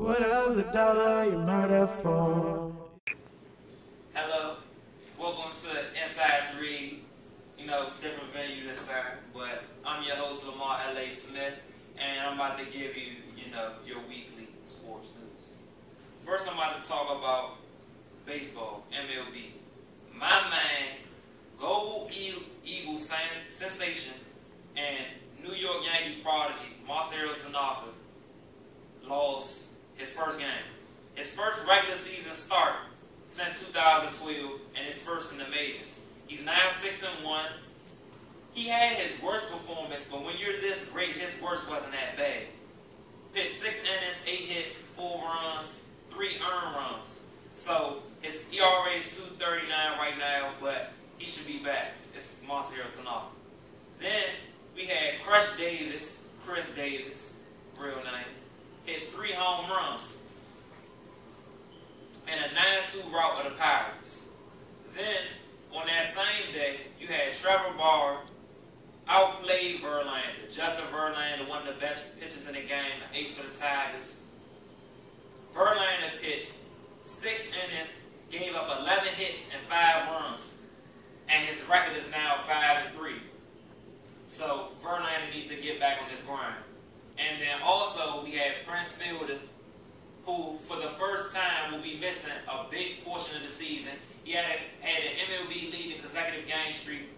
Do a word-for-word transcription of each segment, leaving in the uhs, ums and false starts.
What of the dollar you murder for? Hello, welcome to Inside three eighty. You know, different venue this time, but I'm your host Lamar L A Smith, and I'm about to give you, you know, your weekly sports news. First, I'm about to talk about baseball, M L B. My man, Go Eagles sensation and New York Yankees prodigy Masahiro Tanaka lost his first game, his first regular season start since two thousand twelve, and his first in the majors. He's nine six and one. He had his worst performance, but when you're this great, his worst wasn't that bad. Pitched six innings, eight hits, four runs, three earned runs. So his E R A is two thirty-nine right now, but he should be back. It's Masahiro Tanaka. Then we had Chris Davis, Chris Davis, real name, hit three home runs and a nine two rout of the Pirates. Then, on that same day, you had Trevor Bauer outplayed Verlander. Justin Verlander, one of the best pitchers in the game, an ace for the Tigers. Verlander pitched six innings, gave up eleven hits and five runs, and his record is now five and three. So Verlander needs to get back on his grind. And then also we had Prince Fielder, who for the first time will be missing a big portion of the season. He had, a, had an M L B leading consecutive game streak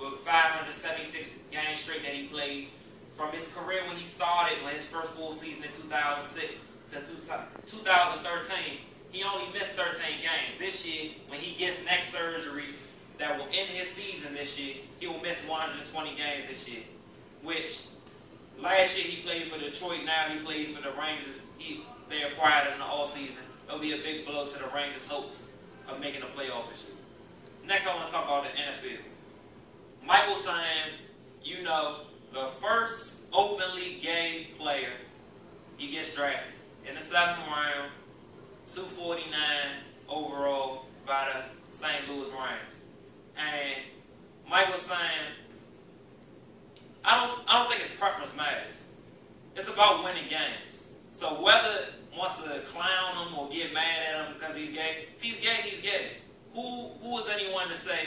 with five hundred seventy-six games straight that he played from his career when he started, when his first full season in two thousand six to two thousand thirteen. He only missed thirteen games. This year, when he gets next surgery that will end his season this year, he will miss one hundred twenty games this year, which last year he played for Detroit, now he plays for the Rangers. He, they acquired him in the offseason. It'll be a big blow to the Rangers' hopes of making the playoffs this year. Next, I want to talk about the N F L. Michael Sam, you know, the first openly gay player, he gets drafted in the seventh round, two forty-nine overall by the Saint Louis Rams. And Michael Sam, I don't, I don't think his preference matters. It's about winning games. So whether wants to clown him or get mad at him because he's gay, if he's gay, he's gay. Who who is anyone to say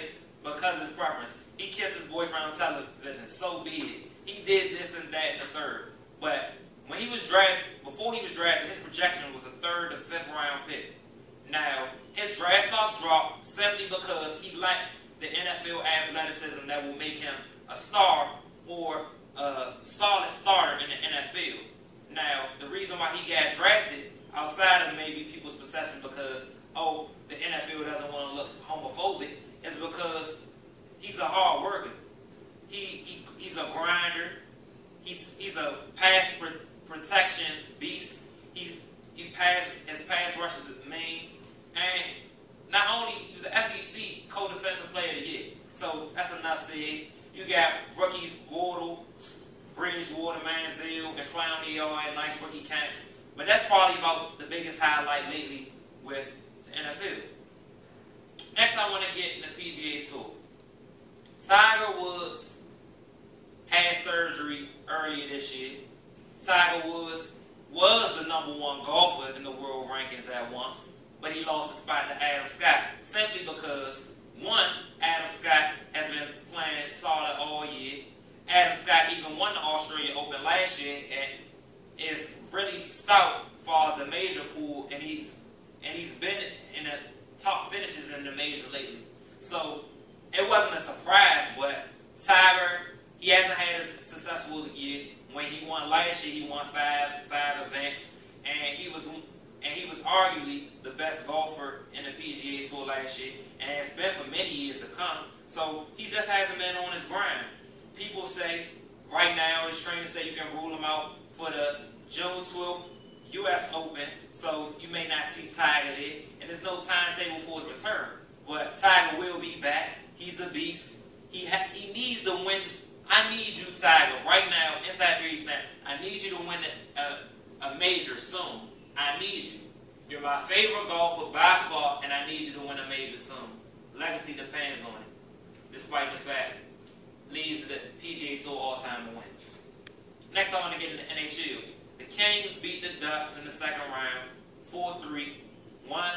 because his preference? He kissed his boyfriend on television, so be it. He did this and that and the third. But when he was drafted, before he was drafted, his projection was a third to fifth round pick. Now, his draft stock dropped simply because he lacks the N F L athleticism that will make him a star or a solid starter in the N F L. Now, the reason why he got drafted, outside of maybe people's perception because, oh, the N F L doesn't want to look homophobic, is because he's a hard worker. He, he He's a grinder. He's he's a pass pr protection beast. He, he pass, his pass rushes is mean. And not only, he was the S E C co-defensive player of the year. So that's enough said. You got rookies, Bortles, Bridgewater, Manziel, and Clowney all had nice rookie camps. But that's probably about the biggest highlight lately with the N F L. Next, I want to get in the P G A Tour. Tiger Woods had surgery earlier this year. Tiger Woods was the number one golfer in the world rankings at once, but he lost his spot to Adam Scott simply because, one, Adam Scott has been playing solid all year. Adam Scott even won the Australian Open last year and is really stout as far as the major pool, and he's and he's been in the top finishes in the major lately. So it wasn't a surprise, but Tiger, he hasn't had a successful year. When he won last year, he won five five events, and he was and he was arguably the best golfer in the P G A Tour last year, and it's been for many years to come. So he just hasn't been on his grind. People say, right now, it's trained to say you can rule him out for the June twelfth U S Open, so you may not see Tiger there, and there's no timetable for his return. But Tiger will be back. He's a beast. He ha he needs to win. I need you, Tiger, right now, Inside three eighty. I need you to win a, a major soon. I need you. You're my favorite golfer by far, and I need you to win a major soon. Legacy depends on it, despite the fact leads to the P G A Tour all-time wins. Next, I want to get into the N H L. The Kings beat the Ducks in the second round, four three. Won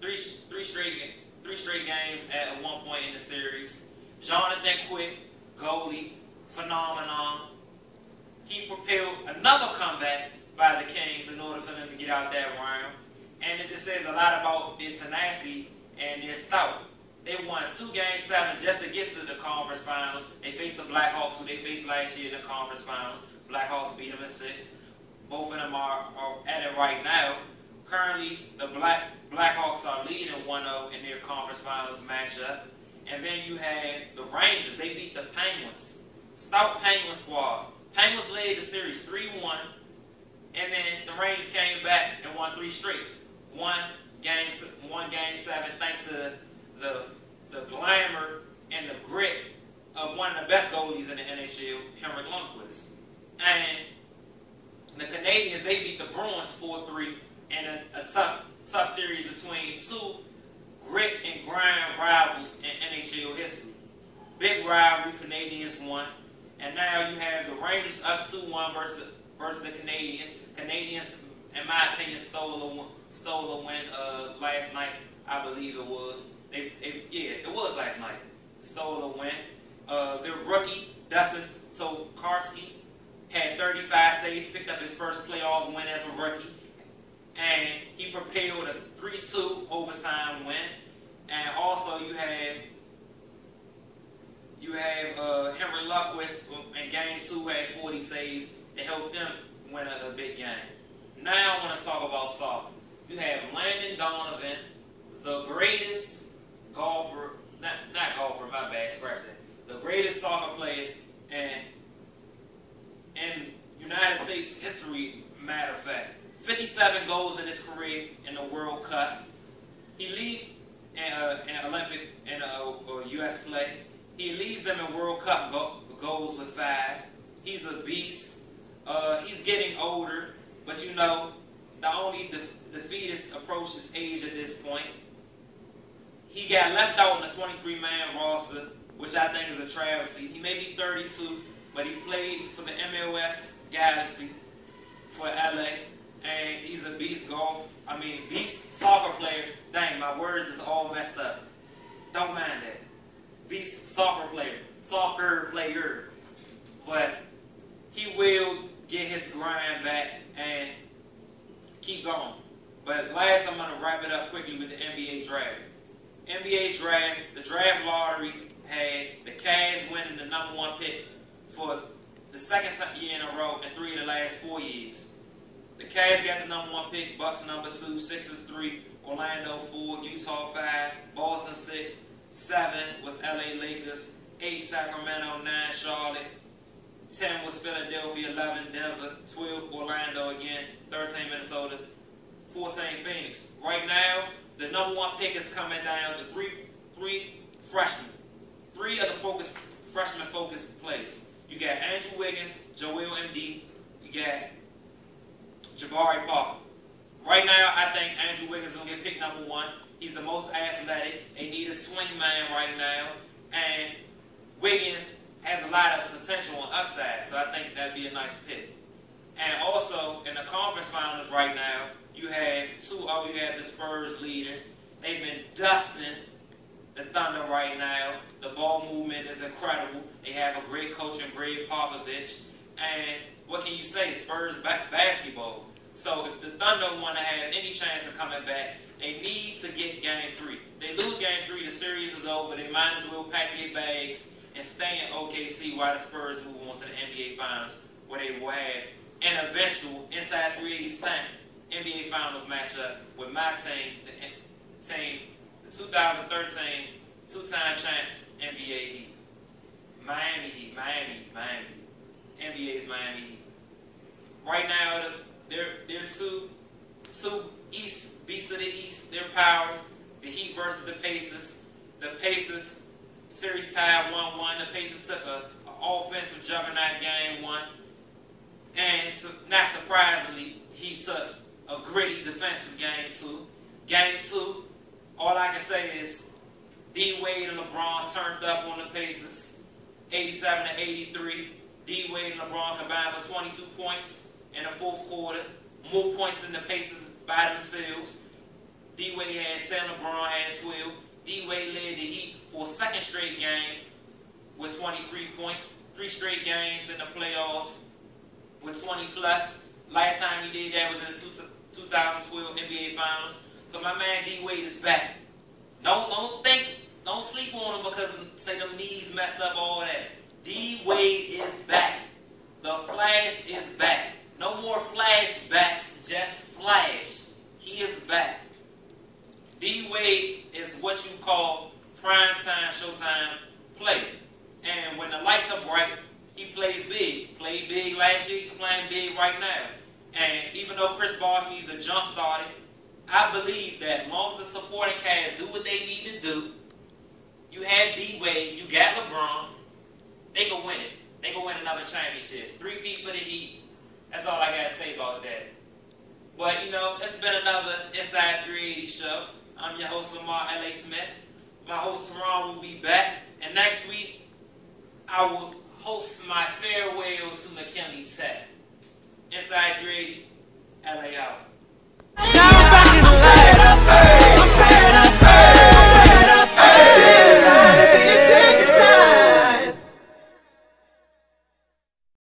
three, three, straight, three straight games at one point in the series. Jonathan Quick, goalie, phenomenon. He propelled another comeback by the Kings in order for them to get out that round. And it just says a lot about their tenacity and their stout. They won two game sevens just to get to the conference finals. They faced the Blackhawks, who they faced last year in the conference finals. Blackhawks beat them in six. Both of them are, are at it right now. Currently, the Black Blackhawks are leading one oh in their conference finals matchup. And then you had the Rangers. They beat the Penguins. Stout Penguin squad. Penguins led the series three one. And then the Rangers came back and won three straight. One game, one game seven, thanks to the, the glamour and the grit of one of the best goalies in the N H L, Henrik Lundqvist. And the Canadians, they beat the Bruins four three in a, a tough, tough series between two grit and grind rivals in N H L history. Big rivalry, Canadians won. And now you have the Rangers up two one versus, versus the Canadians. Canadians, in my opinion, stole a, stole a win uh, last night, I believe it was. They, they, yeah, it was last night. Stole a win. Uh, their rookie, Dustin Tokarski, had thirty-five saves, picked up his first playoff win as a rookie. And he propelled a three two overtime win. And also you have you have uh, Henrik Lundqvist in game two had forty saves that helped them win a, a big game. Now I want to talk about soccer. You have Landon Donovan, the greatest golfer, not, not golfer, my bad, scratch that. The greatest soccer player in, in United States history, matter of fact. fifty-seven goals in his career in the World Cup. He leads in, uh, in Olympic and U S play. He leads them in World Cup go goals with five. He's a beast. Uh, he's getting older, but you know, the only def defeatist approaches age at this point. He got left out in the twenty-three man roster, which I think is a travesty. He may be thirty-two, but he played for the M L S Galaxy for L A. And he's a beast golf, I mean beast soccer player. Dang, my words is all messed up. Don't mind that. Beast soccer player. Soccer player. But he will get his grind back and keep going. But last, I'm going to wrap it up quickly with the N B A draft. N B A draft, the draft lottery had the Cavs winning the number one pick for the second year in a row and three of the last four years. The Cavs got the number one pick, Bucks number two, Sixers three, Orlando four, Utah five, Boston six, seven was L A Lakers, eight Sacramento, nine Charlotte, ten was Philadelphia, eleven Denver, twelve Orlando again, thirteen Minnesota, fourteen Phoenix. Right now, the number one pick is coming down to three, three freshmen, three of the focus, freshman focused players. You got Andrew Wiggins, Joel Embiid, you got Jabari Parker. Right now, I think Andrew Wiggins is going to get picked number one. He's the most athletic. They need a swing man right now. And Wiggins has a lot of potential and upside, so I think that'd be a nice pick. And also, in the conference finals right now, you have two oh, you have the Spurs leading. They've been dusting the Thunder right now. The ball movement is incredible. They have a great coach in Greg Popovich. And what can you say? Spurs back basketball. So if the Thunder want to have any chance of coming back, they need to get game three. They lose game three, the series is over. They might as well pack their bags and stay in O K C while the Spurs move on to the N B A Finals, where they will have an eventual Inside three eighty stand N B A Finals matchup with my team, the team, the two thousand thirteen two-time champs N B A Heat, Miami Heat, Miami Heat, Miami Heat. N B A's Miami Heat. Right now, they're, they're two, two East, beasts of the East, their powers, the Heat versus the Pacers. The Pacers series tied one one. The Pacers took an offensive juggernaut game one. And so, not surprisingly, he took a gritty defensive game two. Game two, all I can say is D Wade and LeBron turned up on the Pacers, eighty-seven to eighty-three. D Wade and LeBron combined for twenty-two points. in the fourth quarter, more points than the Pacers by themselves. D Wade had ten, LeBron had twelve. D Wade led the Heat for a second straight game with twenty-three points, three straight games in the playoffs with twenty plus. Last time he did that was in the two thousand twelve N B A Finals. So my man D Wade is back. Don't don't think, don't sleep on him because say them knees messed up all that. D Wade is back. The Flash is back. No more flashbacks, just Flash. He is back. D Wade is what you call prime time, showtime player. And when the lights are bright, he plays big. Played big last year, he's playing big right now. And even though Chris Bosh needs a jump started, I believe that as long as the supporting cast do what they need to do, you had D Wade, you got LeBron, they can win it. They can win another championship. Three-peat for the Heat. That's all I got to say about that. But, you know, it's been another Inside three eighty show. I'm your host, Lamar L A. Smith. My host, Ron, will be back. And next week, I will host my farewell to McKinley Tech. Inside three eighty, L A out.